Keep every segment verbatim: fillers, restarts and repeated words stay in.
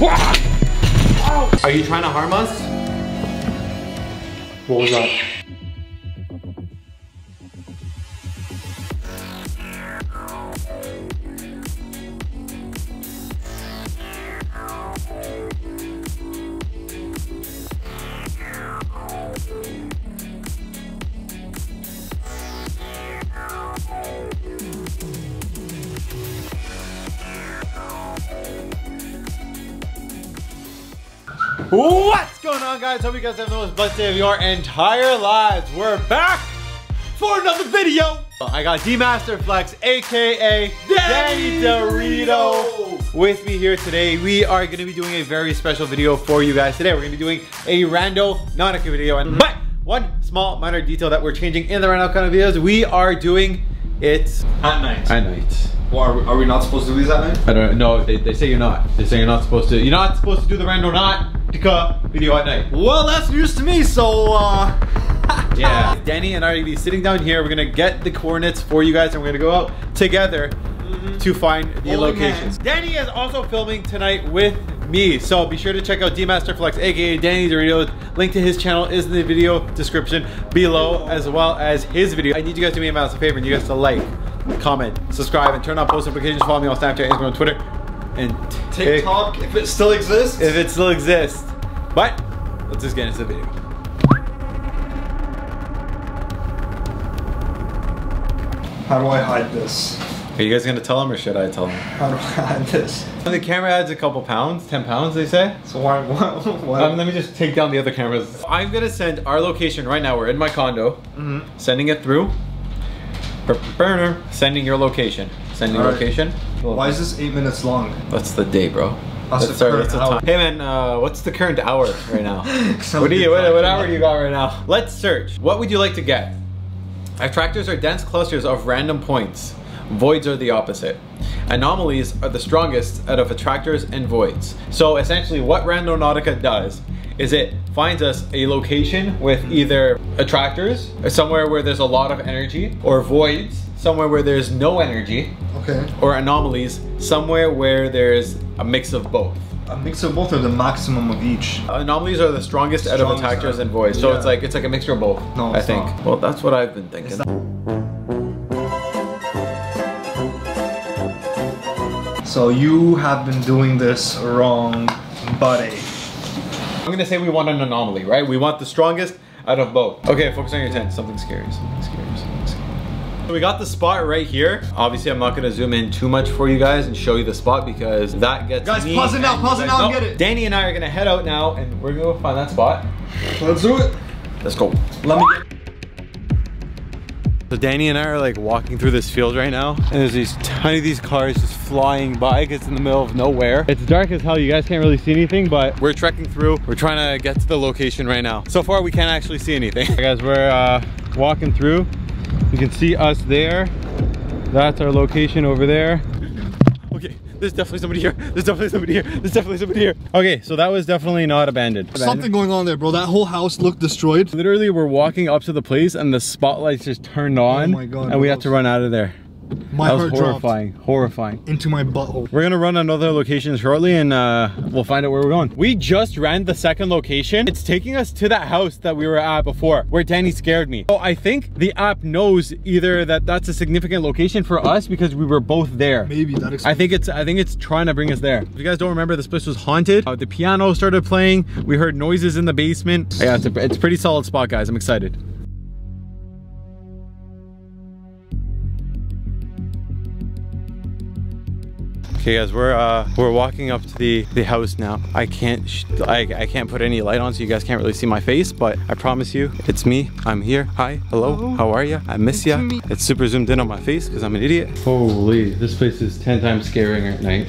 Are you trying to harm us? What was that? What's going on, guys? Hope you guys have the most blessed day of your entire lives. We're back for another video. I got D-Master Flex, aka Danny Dorito, with me here today. We are going to be doing a very special video for you guys today. We're going to be doing a Randonautica video, and but one small minor detail that we're changing in the Randonautica videos, we are doing it at night. At night. Well, are, we, are we not supposed to do these at night? I don't know. They, they say you're not. They say you're not supposed to. You're not supposed to do the Randonautica video at night. Well, that's news to me. So, uh, yeah. Danny and I are gonna be sitting down here. We're gonna get the coordinates for you guys, and we're gonna go out together mm-hmm. to find the Holy locations. Man. Danny is also filming tonight with me, so be sure to check out D-Master Flex, aka Danny Dorito. Link to his channel is in the video description below, as well as his video. I need you guys to do me a massive favor and you guys to like, comment, subscribe, and turn on post notifications. Follow me on Snapchat, Instagram, Twitter, and TikTok if it still exists. If it still exists. But let's just get into the video. How do I hide this? Are you guys gonna tell him or should I tell him? How do I hide this? The camera adds a couple pounds, ten pounds they say. So why, why, why? Um, let me just take down the other cameras. I'm gonna send our location right now. We're in my condo, mm-hmm. sending it through. Burner, sending your location. Sending right. location. Why is this eight minutes long? That's the day, bro. That's, that's, our, that's the time. Hey man, uh, what's the current hour right now? what do you, what, what hour you got right now? Let's search. What would you like to get? Attractors are dense clusters of random points. Voids are the opposite. Anomalies are the strongest out of attractors and voids. So essentially what Randonautica does is it finds us a location with either attractors, or somewhere where there's a lot of energy, or voids, somewhere where there's no energy, okay. or anomalies, somewhere where there's a mix of both. A mix of both or the maximum of each? Anomalies are the strongest, strongest out of attractors out. and voids. So yeah. it's like it's like a mixture of both, no, I think. Not. Well, that's what I've been thinking. So you have been doing this wrong, buddy. I'm gonna say we want an anomaly, right? We want the strongest out of both. Okay, focus on your tent. Something scary, something scary, something scary. So we got the spot right here. Obviously, I'm not gonna zoom in too much for you guys and show you the spot because that gets guys, me. Pause it now, pause it now and get it. Danny and I are gonna head out now and we're gonna go find that spot. Let's do it. Let's go. Let me get So Danny and I are like walking through this field right now, and there's these tiny these cars just flying by because it's in the middle of nowhere. It's dark as hell, you guys can't really see anything, but we're trekking through. We're trying to get to the location right now. So far we can't actually see anything. Guys, we're uh, walking through. You can see us there. That's our location over there. Okay, there's definitely somebody here. There's definitely somebody here. There's definitely somebody here. Okay, so that was definitely not abandoned. abandoned. Something going on there, bro. That whole house looked destroyed. Literally, we're walking up to the place and the spotlights just turned on. Oh my God. And we had to run out of there. My heart dropped. Horrifying, horrifying. Into my butthole. We're gonna run another location shortly and uh, we'll find out where we're going. We just ran the second location. It's taking us to that house that we were at before, where Danny scared me. So I think the app knows either that that's a significant location for us because we were both there. Maybe that explains. I think it's. I think it's trying to bring us there. If you guys don't remember, this place was haunted. Uh, the piano started playing. We heard noises in the basement. Yeah, it's a, it's a pretty solid spot, guys. I'm excited. Okay, guys, we're uh, we're walking up to the the house now. I can't sh I I can't put any light on, so you guys can't really see my face. But I promise you, it's me. I'm here. Hi, hello. hello. How are you? I miss you. It's super zoomed in on my face because I'm an idiot. Holy, this place is ten times scarier at night.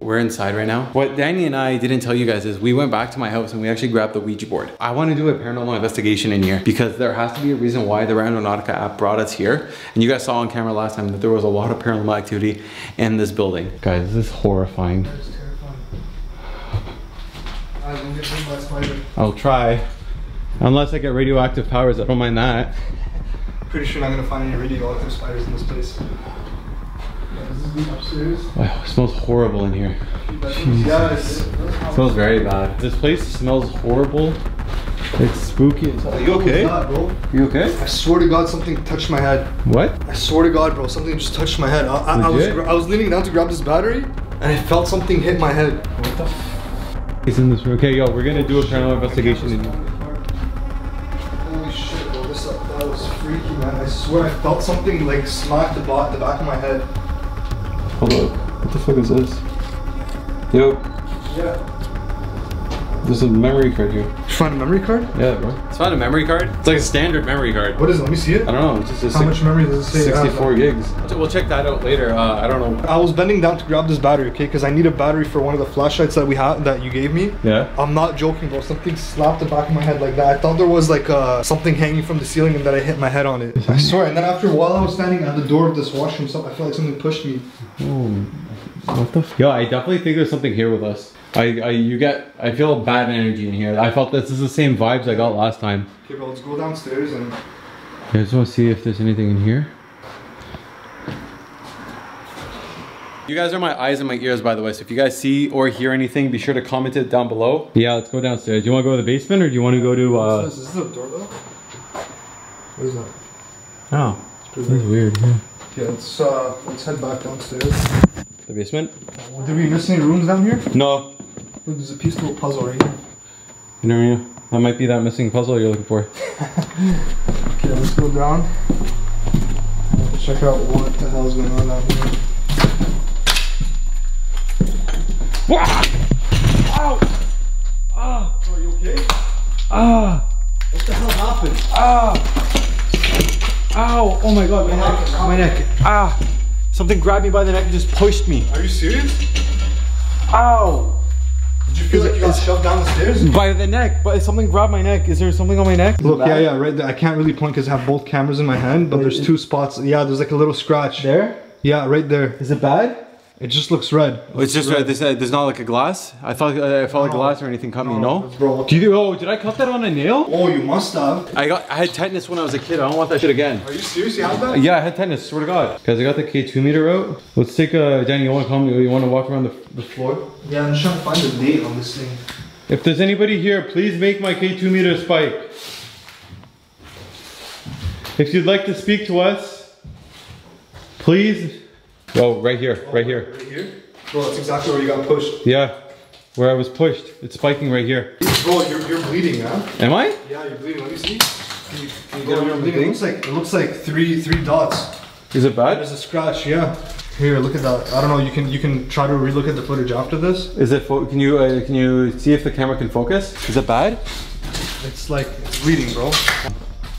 We're inside right now. What Danny and I didn't tell you guys is we went back to my house and we actually grabbed the Ouija board. I want to do a paranormal investigation in here because there has to be a reason why the Randonautica app brought us here. And you guys saw on camera last time that there was a lot of paranormal activity in this building. Guys, this is horrifying. That is terrifying. I'll try. Unless I get radioactive powers, I don't mind that. Pretty sure I'm not gonna find any radioactive spiders in this place. Yeah, this is upstairs. Wow, it smells horrible in here. Yes. It smells very bad. This place smells horrible. It's spooky. It's like, are you okay? God, bro. You okay? I swear to God, something touched my head. What? I swear to God, bro, something just touched my head. I, I, I was I was leaning down to grab this battery, and I felt something hit my head. What the? F it's in this room. Okay, yo, we're gonna oh, do a paranormal investigation. That was freaky, man. I swear I felt something like smack the, bot, the back of my head. Hold up. What the fuck is this? Yo. Yeah. There's a memory card here. You found a memory card? Yeah, bro. It's found a memory card? It's like a standard memory card. What is it? Let me see it. I don't know. It's just a How much memory does it say? sixty-four gigs. We'll check that out later. Uh, I don't know. I was bending down to grab this battery, okay? Because I need a battery for one of the flashlights that we have that you gave me. Yeah. I'm not joking, bro. Something slapped the back of my head like that. I thought there was like uh, something hanging from the ceiling and that I hit my head on it. I swear. And then after a while, I was standing at the door of this washroom, so I felt like something pushed me. Oh. What the f- Yo, I definitely think there's something here with us. I, I, you get, I feel bad energy in here. I felt this is the same vibes I got last time. Okay, bro, let's go downstairs and... I just want to see if there's anything in here. You guys are my eyes and my ears, by the way, so if you guys see or hear anything, be sure to comment it down below. Yeah, let's go downstairs. Do you want to go to the basement or do you want to go to, uh... What's this? Is this a door, though? What is that? Oh. This is weird, yeah. Yeah, let's, uh, let's head back downstairs. The basement? Did we miss any rooms down here? No. Look, there's a piece of a puzzle right here. You know what I mean? That might be that missing puzzle you're looking for. Okay, let's go down. Let's check out what the hell is going on down here. Ow! Ah! Are you okay? Ah! What the hell happened? Ah! Ow! Oh my god, my neck! My neck! Ah! Something grabbed me by the neck and just pushed me. Are you serious? Ow! Did you feel like you got shoved down the stairs? By the neck, but something grabbed my neck. Is there something on my neck? Look, yeah, yeah, right there. I can't really point because I have both cameras in my hand, but there's two spots. Yeah, there's like a little scratch. There? Yeah, right there. Is it bad? It just looks red. Oh, it's just red. red. There's not like a glass? I thought I felt like no. glass or anything cut me, no? Bro. Do you, oh, did I cut that on a nail? Oh, you must have. I got. I had tetanus when I was a kid. I don't want that shit again. Are you serious? You had that? Yeah, I had tetanus. Swear to God. Guys, I got the K two meter out. Let's take a... Danny, you want to come? You want to walk around the, the floor? Yeah, I'm just trying to find the date on this thing. If there's anybody here, please make my K two meter spike. If you'd like to speak to us, please... Oh, right here, oh, right here. Right here? Bro, that's exactly where you got pushed. Yeah, where I was pushed. It's spiking right here. Bro, you're, you're bleeding, huh? Am I? Yeah, you're bleeding. Let me see. Can you, can you Bro, get you're bleeding. It looks like, it looks like three, three dots. Is it bad? There's a scratch, yeah. Here, look at that. I don't know, you can you can try to relook at the footage after this. Is it, fo can you uh, can you see if the camera can focus? Is it bad? It's like, it's bleeding, bro.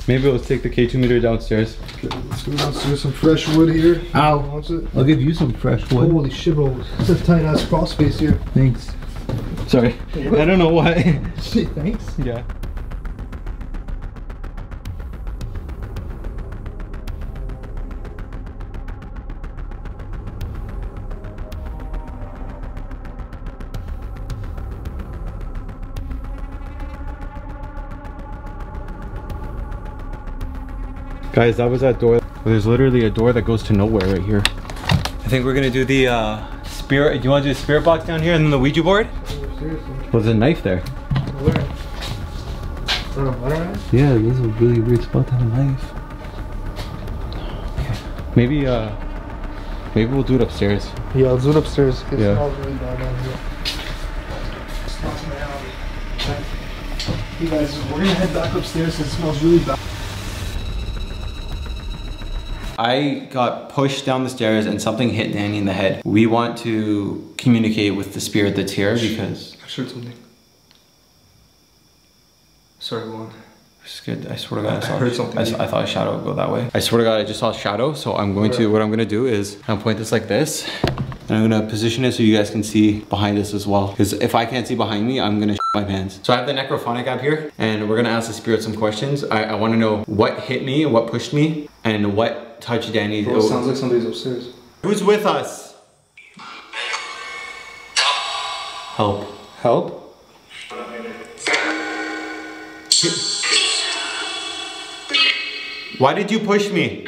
Maybe let's take the K two meter downstairs. Okay, let's go downstairs. Some fresh wood here. Ow. Wants it. I'll give you some fresh wood. Holy shit, bro. It's a tight ass crawl space here. Thanks. Sorry. What? I don't know why. Shit, thanks? Yeah. Guys, that was that door. There's literally a door that goes to nowhere right here. I think we're gonna do the uh, spirit. Do you wanna do the spirit box down here and then the Ouija board? Oh, seriously. Well, there's a knife there. Where? Right? Yeah, this is a really weird spot to have a knife. Okay. Maybe, uh, maybe we'll do it upstairs. Yeah, let's do it upstairs. Cause yeah. It smells really bad down here. It smells my alley. You guys, we're gonna head back upstairs. It smells really bad. I got pushed down the stairs and something hit Danny in the head. We want to communicate with the spirit that's here because... I heard something. Sorry, go on. It's good. I swear to God, I, saw I heard a, something. I, I thought a shadow would go that way. I swear to God, I just saw a shadow. So I'm going right. to, what I'm going to do is I'll point this like this. And I'm going to position it so you guys can see behind us as well. Because if I can't see behind me, I'm going to my pants. So I have the necrophonic app here and we're going to ask the spirit some questions. I, I want to know what hit me and what pushed me and what... Touch Danny. Bro, it sounds like somebody's upstairs. Who's with us? Help. Help? Why did you push me?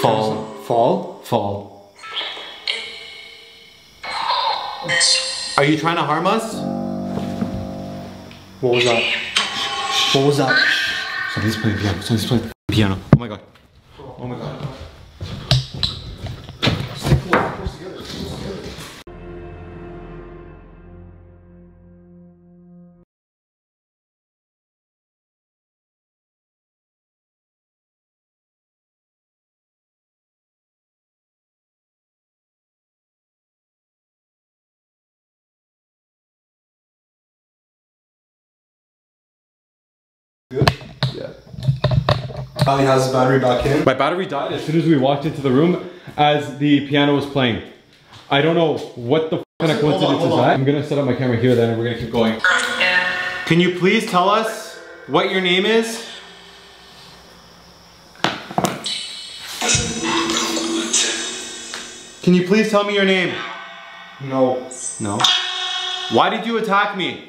Fall. Fall? Fall. Are you trying to harm us? What was that? What was that? Somebody's playing piano. Somebody's playing piano. Oh my god. Oh my god. Good? Yeah. Finally has his battery back in. My battery died as soon as we walked into the room as the piano was playing. I don't know what the f kind of coincidence is that. I'm gonna set up my camera here then and we're gonna keep going. Yeah. Can you please tell us what your name is? Can you please tell me your name? No. No. Why did you attack me?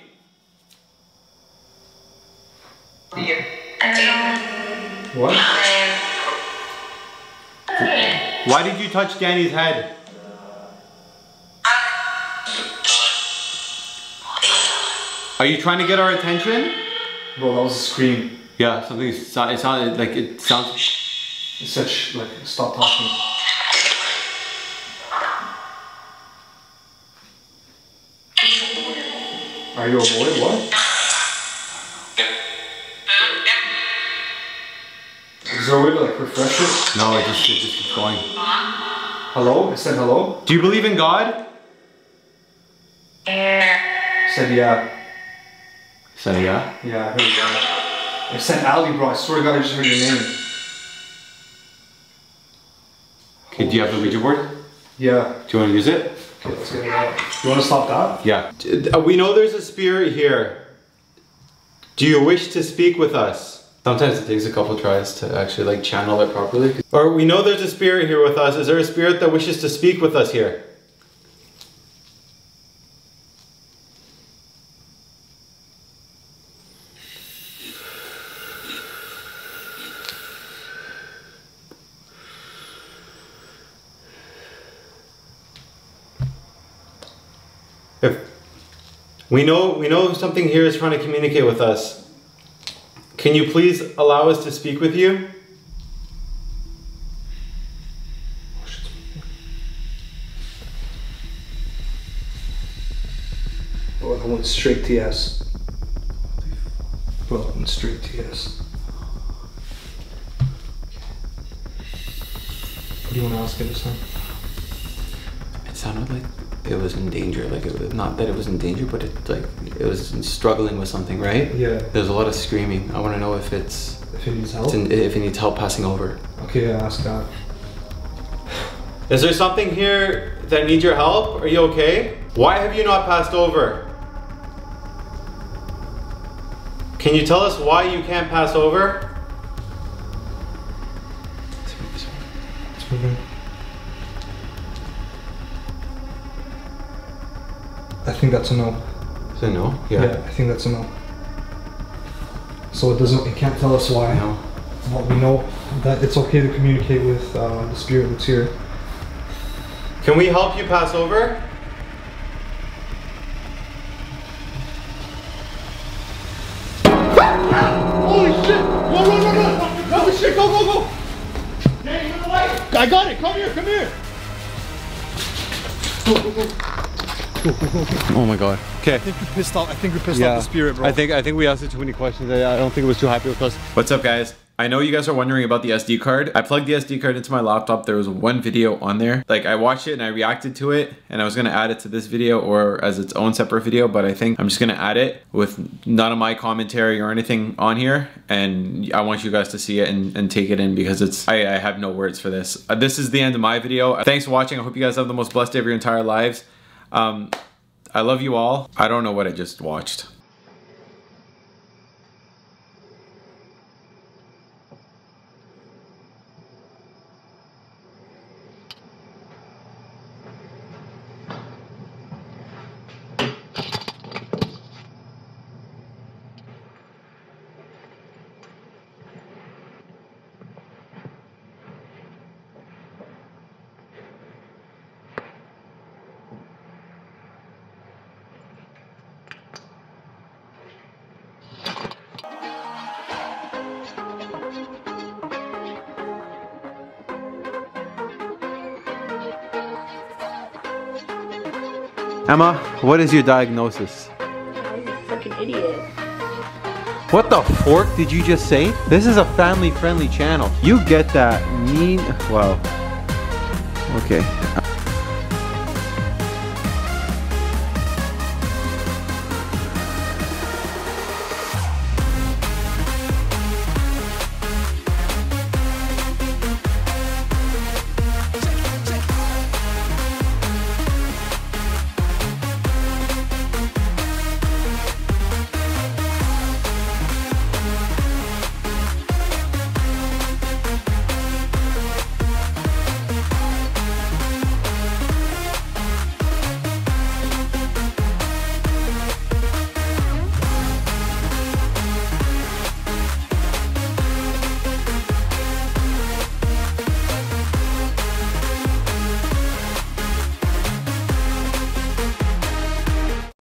Fear. What? Why did you touch Danny's head? Are you trying to get our attention? Bro, that was a scream. Yeah, something. It sounded like it sounds. It said shh, like stop talking. Are you a boy? What? Is there a way to like refresh it? No, it just, it just keeps going. Hello? It said hello? Do you believe in God? It said yeah. It said yeah? Yeah, I heard it. It said Ali, bro. I swear to God, I just heard your name. Okay, do you have the Ouija board? Yeah. Do you want to use it? Okay, let's get it out. You want to stop that? Yeah. We know there's a spirit here. Do you wish to speak with us? Sometimes it takes a couple tries to actually like channel it properly. Or we know there's a spirit here with us. Is there a spirit that wishes to speak with us here? If we know we know something here is trying to communicate with us. Can you please allow us to speak with you? Oh, I went straight to yes. Well, I went straight to yes. What do you want to ask it this time? It sounded like it was in danger, like it was, not that it was in danger, but it like it was struggling with something, right? Yeah. There's a lot of screaming. I want to know if it's if it needs help. It's in, if it needs help passing over. Okay, yeah, ask that. Is there something here that needs your help? Are you okay? Why have you not passed over? Can you tell us why you can't pass over? It's moving. I think that's a no. It's a no? Yeah. Yeah, I think that's a no. So it doesn't, it can't tell us why. No. But we know that it's okay to communicate with uh, the spirit that's here. Can we help you pass over? Holy shit! Whoa, whoa, whoa, whoa! Holy shit, go, go, go! Danny, get away! I got it! Come here, come here! Go, go, go! Go, go, go, go. Oh my god. Okay. I think we pissed off. I think we pissed yeah. off the spirit, bro. I think I think we asked it too many questions. I, I don't think it was too happy with us. What's up, guys? I know you guys are wondering about the S D card. I plugged the S D card into my laptop. There was one video on there. Like I watched it and I reacted to it and I was gonna add it to this video or as its own separate video, but I think I'm just gonna add it with none of my commentary or anything on here. And I want you guys to see it and, and take it in because it's, I, I have no words for this. Uh, this is the end of my video. Thanks for watching. I hope you guys have the most blessed day of your entire lives. Um, I love you all. I don't know what I just watched. Emma, what is your diagnosis? I'm a fucking idiot. What the fork did you just say? This is a family friendly channel. You get that mean, well, okay.